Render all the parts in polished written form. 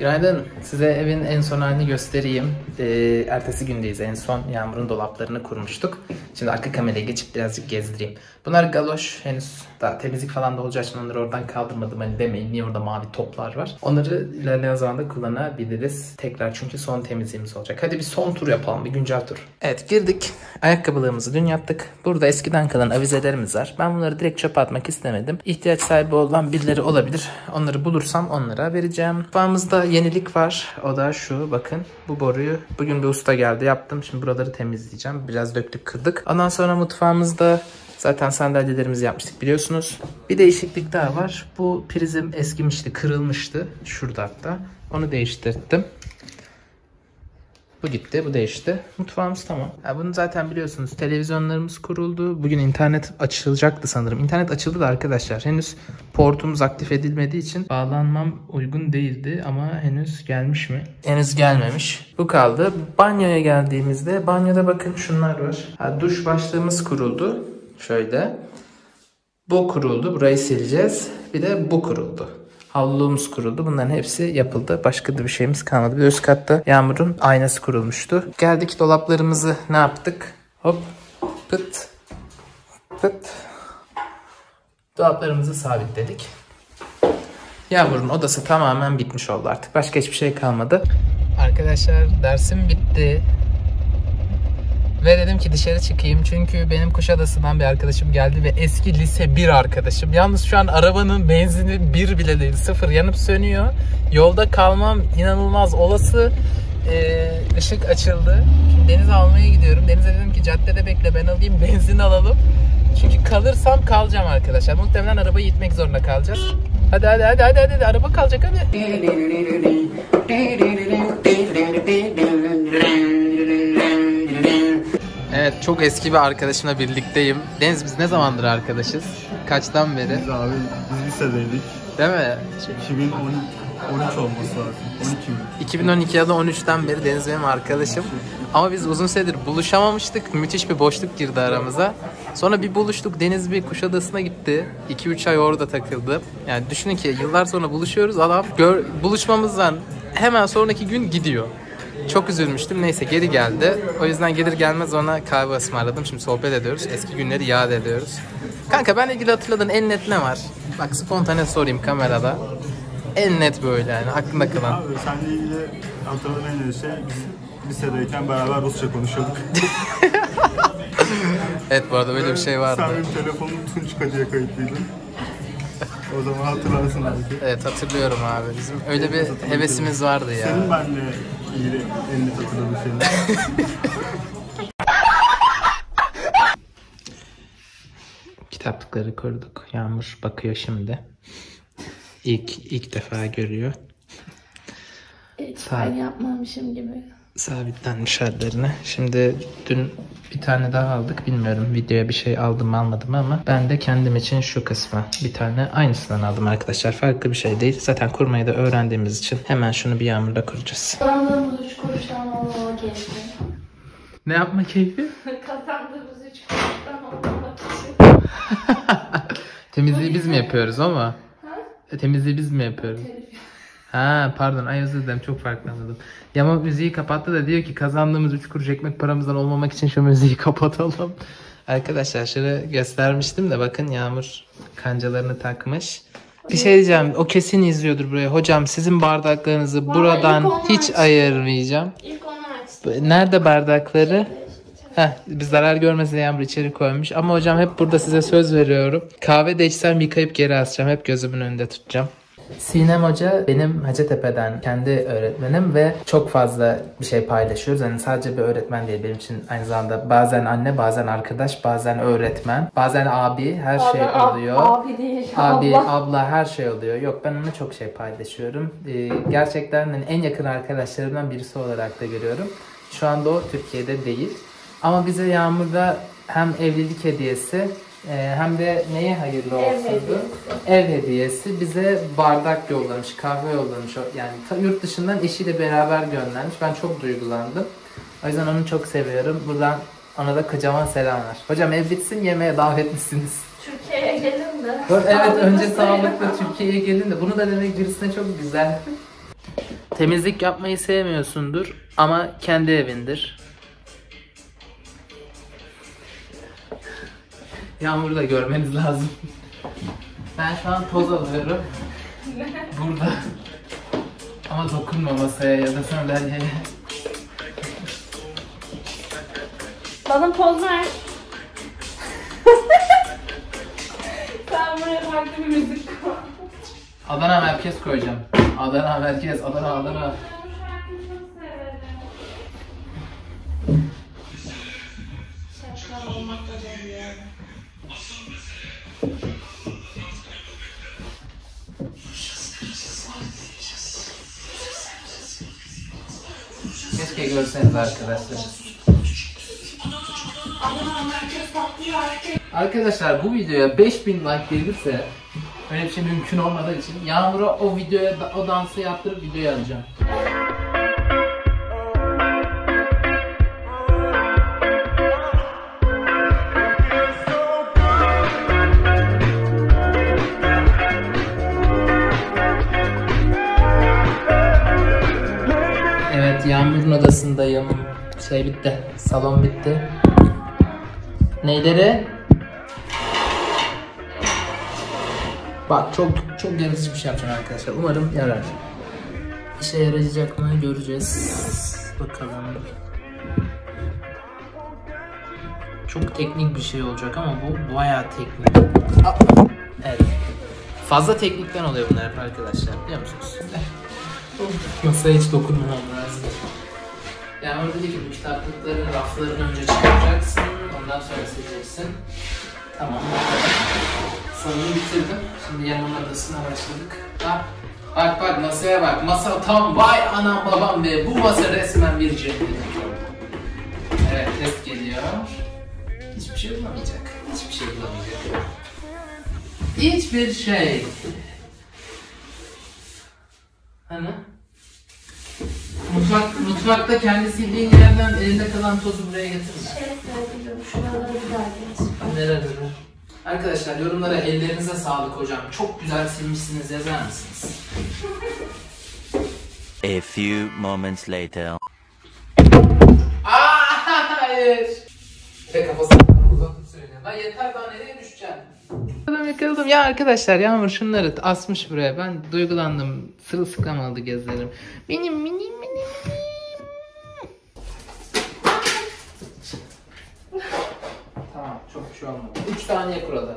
Günaydın. Size evin en son halini göstereyim. Ertesi gündeyiz. En son Yağmur'un dolaplarını kurmuştuk. Şimdi arka kameraya geçip birazcık gezdireyim. Bunlar galoş. Henüz daha temizlik falan da olacağı için onları oradan kaldırmadım. Hani demeyin niye orada mavi toplar var. Onları ilerleyen zamanda kullanabiliriz. Tekrar çünkü son temizliğimiz olacak. Hadi bir son tur yapalım. Bir güncel tur. Evet, girdik. Ayakkabılığımızı dün yaptık. Burada eskiden kalan avizelerimiz var. Ben bunları direkt çöpe atmak istemedim. İhtiyaç sahibi olan birileri olabilir. Onları bulursam onlara vereceğim. Mutfağımızda yenilik var. O da şu. Bakın bu boruyu bugün bir usta geldi. Yaptım. Şimdi buraları temizleyeceğim. Biraz döktük kırdık. Ondan sonra mutfağımızda zaten sandalyelerimizi yapmıştık biliyorsunuz. Bir değişiklik daha var. Bu prizim eskimişti. Kırılmıştı. Şurada hatta. Onu değiştirdim. Bu gitti. Bu değişti. Mutfağımız tamam. Ya bunu zaten biliyorsunuz. Televizyonlarımız kuruldu. Bugün internet açılacaktı sanırım. İnternet açıldı da arkadaşlar. Henüz portumuz aktif edilmediği için bağlanmam uygun değildi. Ama henüz gelmiş mi? Henüz gelmemiş. Bu kaldı. Banyoya geldiğimizde banyoda bakın şunlar var. Ha, duş başlığımız kuruldu. Şöyle. Bu kuruldu. Burayı sileceğiz. Bir de bu kuruldu. Havluluğumuz kuruldu. Bunların hepsi yapıldı. Başka da bir şeyimiz kalmadı. Bir üst katta Yağmur'un aynası kurulmuştu. Geldik dolaplarımızı ne yaptık? Hop. Pıt. Pıt. Dolaplarımızı sabitledik. Yağmur'un odası tamamen bitmiş oldu artık. Başka hiçbir şey kalmadı. Arkadaşlar dersim bitti. Ve dedim ki dışarı çıkayım çünkü benim Kuşadası'ndan bir arkadaşım geldi ve eski lise 1 arkadaşım. Yalnız şu an arabanın benzini 1 bile değil, 0 yanıp sönüyor. Yolda kalmam inanılmaz olası. Işık açıldı. Şimdi Deniz almaya gidiyorum. Deniz'e dedim ki caddede bekle ben alayım, benzin alalım. Çünkü kalırsam kalacağım arkadaşlar. Muhtemelen arabayı itmek zorunda kalacağız. Hadi hadi hadi hadi hadi, araba kalacak hadi. Evet, çok eski bir arkadaşımla birlikteyim. Deniz, biz ne zamandır arkadaşız? Kaçtan beri? Biz abi, biz lisedeydik. Değil mi? 2013 olması lazım. 2012 ya da 13'ten beri Deniz benim arkadaşım. Ama biz uzun süredir buluşamamıştık. Müthiş bir boşluk girdi aramıza. Sonra bir buluştuk. Deniz bir Kuşadası'na gitti. 2-3 ay orada takıldı. Yani düşünün ki yıllar sonra buluşuyoruz. Adam buluşmamızdan hemen sonraki gün gidiyor. Çok üzülmüştüm. Neyse geri geldi. O yüzden gelir gelmez ona kahve ısmarladım. Şimdi sohbet ediyoruz. Eski günleri yad ediyoruz. Kanka benle ilgili hatırladığın en net ne var? Bak spontane sorayım kamerada. En net böyle yani aklında kalan. Abi seninle ilgili hatırladığım en net şey biz lisedeyken beraber Rusça konuşuyorduk. Evet bu arada böyle bir şey vardı. Sen benim telefonum Tunçkacı'ya kayıtlıydı. O zaman hatırlarsın abi. Evet hatırlıyorum abi. Bizim öyle bir hevesimiz vardı ya. Senin benle ilgili en net hatırladığım şeyler. Kitaplıkları kurduk. Yağmur bakıyor şimdi. İlk defa görüyor. Hiç ben yapmamışım gibi. Sabitlenmiş hallerine. Şimdi dün bir tane daha aldık. Bilmiyorum videoya bir şey aldım almadım ama ben de kendim için şu kısma bir tane aynısından aldım arkadaşlar. Farklı bir şey değil. Zaten kurmayı da öğrendiğimiz için hemen şunu bir Yağmur'da kuracağız. Kazandığımız 3 kuruştan olmama keyfi. Ne yapma keyfi? Kazandığımız 3 kuruştan olmama keyfi. Temizliği biz mi yapıyoruz ama? Ha? Temizliği biz mi yapıyoruz? Ha pardon, ay özür dilerim, çok farklı anladım. Yama müziği kapattı da diyor ki kazandığımız 3 kuruş ekmek paramızdan olmamak için şu müziği kapatalım. Arkadaşlar şöyle göstermiştim de bakın Yağmur kancalarını takmış. Bir şey diyeceğim, o kesin izliyordur buraya. Hocam sizin bardaklarınızı vallahi buradan hiç açtı. Ayırmayacağım. İlk onu açtı. Nerede bardakları? Heh, biz zarar görmesin diye Yağmur içeri koymuş. Ama hocam hep burada size söz veriyorum. Kahve de içsem yıkayıp geri asacağım. Hep gözümün önünde tutacağım. Sinem Hoca benim Hacettepe'den kendi öğretmenim ve çok fazla bir şey paylaşıyoruz. Yani sadece bir öğretmen değil, benim için aynı zamanda bazen anne, bazen arkadaş, bazen öğretmen, bazen abi, her abi, şey oluyor. Abi değil, abi, abla, her şey oluyor. Yok ben ona çok şey paylaşıyorum. Gerçekten yani en yakın arkadaşlarımdan birisi olarak da görüyorum. Şu anda o Türkiye'de değil. Ama bize Yağmur'da hem evlilik hediyesi hem de neye hayırlı olsundu? Ev hediyesi. Bize bardak yollamış, kahve yollamış. Yani yurt dışından eşiyle beraber göndermiş. Ben çok duygulandım. O yüzden onu çok seviyorum. Buradan ona da kocaman selamlar. Hocam ev bitsin, yemeğe davetlisiniz. Türkiye'ye gelin de. Evet, önce sağlıkla Türkiye'ye gelin de. Bunu da demek birisine çok güzel. Temizlik yapmayı sevmiyorsundur ama kendi evindir. Yağmur'u da görmeniz lazım. Ben şu an toz alıyorum. Burada. Ama dokunma masaya ya da sandalyeye. Bana poz ver. Sen buraya farklı bir müzik koy. Adana merkez koyacağım. Adana merkez, Adana, Adana. Şapşal olmak da değil yani. Keşke görseniz arkadaşlar. Arkadaşlar bu videoya 5000 like gelirse, öyle bir şey mümkün olmadığı için Yağmur'a o videoya, o dansı yaptırıp videoya alacağım. Evet, Yağmur'un odasındayım. Şey bitti, salon bitti. Neyleri? Bak çok yaratıcı bir şey yapacağım arkadaşlar. Umarım yarar. İşe yarayacak mı göreceğiz. Bakalım. Çok teknik bir şey olacak ama bu bayağı teknik. Evet. Fazla teknikten oluyor bunlar hep arkadaşlar. Biliyor musunuz? Yoksa hiç dokunmamam lazım. Yani orada değil ki kitaplıkların raflarını önce çıkaracaksın. Ondan sonra seçeceksin. Tamam. Sanırım bitirdim. Şimdi Yağmur'un odasına başladık. Bak bak masaya bak. Masa tam vay anam babam be. Bu masa resmen bir cennet. Evet test geliyor. Hiçbir şey bulamayacak. Hiçbir şey bulamayacak. Hiçbir şey. Hani? Mutfakta kendi sildiğin yerden elinde kalan tozu buraya getirme. Şey söylüyorum. Şuraları bir daha geç. Nerede? Arkadaşlar yorumlara ellerinize sağlık hocam. Çok güzel silmişsiniz yazar mısınız? A few moments later. Hayır. Ve kafasını uzatıp söylüyor. Lan yeter daha nereye düşeceğim? Yakaladım ya arkadaşlar. Yağmur şunları asmış buraya. Ben duygulandım. Sırılsıklam aldı gözlerim. Benim. Tamam, çok bir şey olmadı. 3 tane kuralım.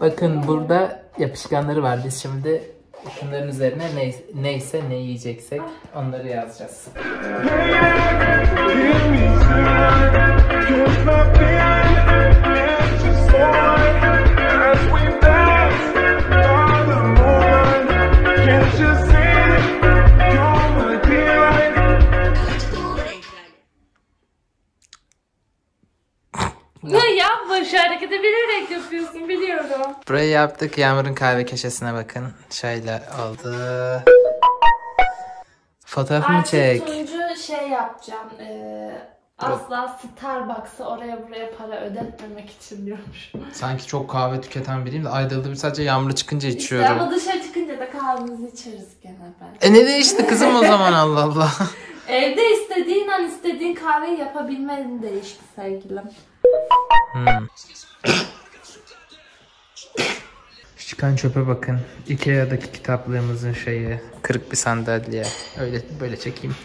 Bakın burada yapışkanları var. Biz şimdi şunların üzerine neyse ne yiyeceksek onları yazacağız. Burayı yaptık. Yağmur'un kahve köşesine bakın. Şöyle oldu. Fotoğrafımı çek. Artık turuncu şey yapacağım. Asla Starbucks'a oraya buraya para ödetmemek için diyormuş. Sanki çok kahve tüketen biriyim de ayda yılda bir sadece Yağmur'a çıkınca içiyorum. İşte ama dışarı çıkınca da kahvemizi içeriz gene ben. Ne değişti kızım o zaman Allah Allah. Evde istediğin an istediğin kahveyi yapabilmen değişti sevgilim. Çıkan çöpe bakın. Ikea'daki kitaplığımızın şeyi. Kırık bir sandalye. Öyle böyle çekeyim.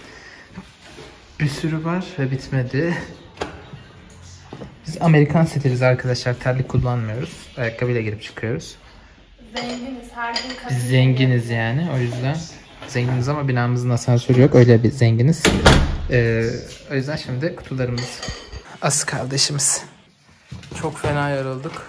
Bir sürü var ve bitmedi. Biz Amerikan stiliz arkadaşlar. Terlik kullanmıyoruz. Ayakkabıyla girip çıkıyoruz. Zenginiz. Her gün biz zenginiz yani. O yüzden zenginiz ama binamızın asansörü yok. Öyle bir zenginiz. O yüzden şimdi kutularımız. Aslı kardeşimiz. Çok fena yorulduk.